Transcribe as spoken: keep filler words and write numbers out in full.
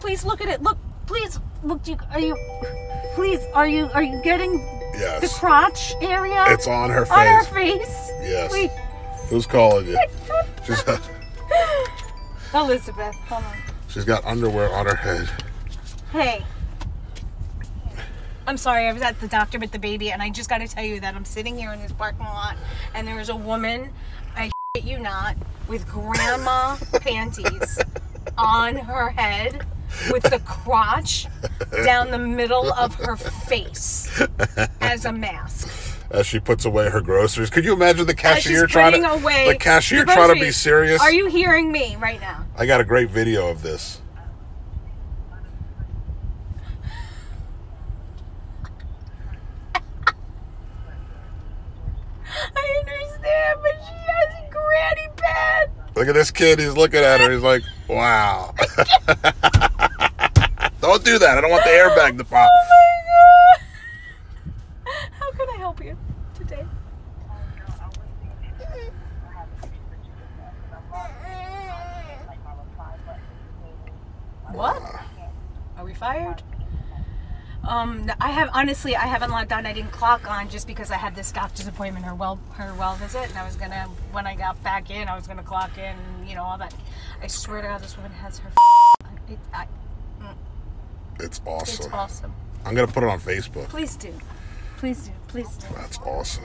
Please look at it. Look, please look. Do you, are you? Please, are you? Are you getting yes. the crotch area? It's on her face. On her face. Yes. Please. Who's calling you? She's got, Elizabeth, hold on. She's got underwear on her head. Hey. I'm sorry, I was at the doctor with the baby, and I just got to tell you that I'm sitting here in this parking lot, and there was a woman, I shit you not, with grandma panties on her head, with the crotch down the middle of her face as a mask. As she puts away her groceries. Could you imagine the cashier trying to away the cashier the trying to be serious? Are you hearing me right now? I got a great video of this. I understand, but she has a granny pad. Look at this kid. He's looking at her. He's like, wow. Don't do that. I don't want the airbag to pop. Oh my God. Help you today. What? Are we fired? Um, I have honestly, I haven't logged on. I didn't clock on just because I had this doctor's appointment, her well, her well visit, and I was gonna when I got back in, I was gonna clock in, you know all that. I swear to God, this woman has her. It, I, mm. It's awesome. It's awesome. I'm gonna put it on Facebook. Please do. Please do, please do. That's awesome.